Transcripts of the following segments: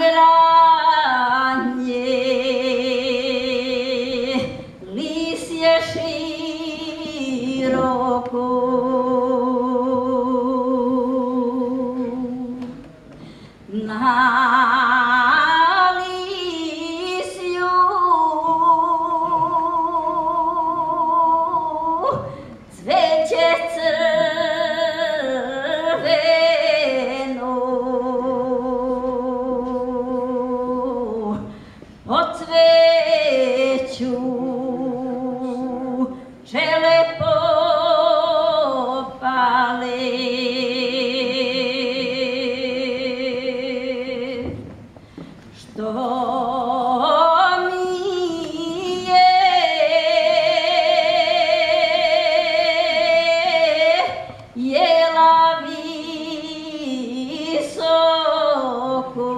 грани, листья широко. На листью цветет свечу, желепо пали, что ми ела високо.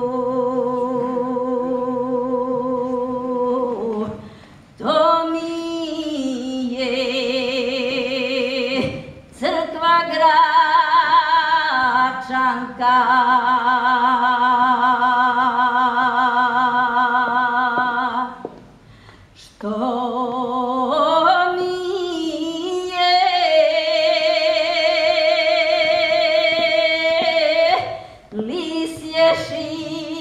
Црква Грачанка, что ми е листья широко.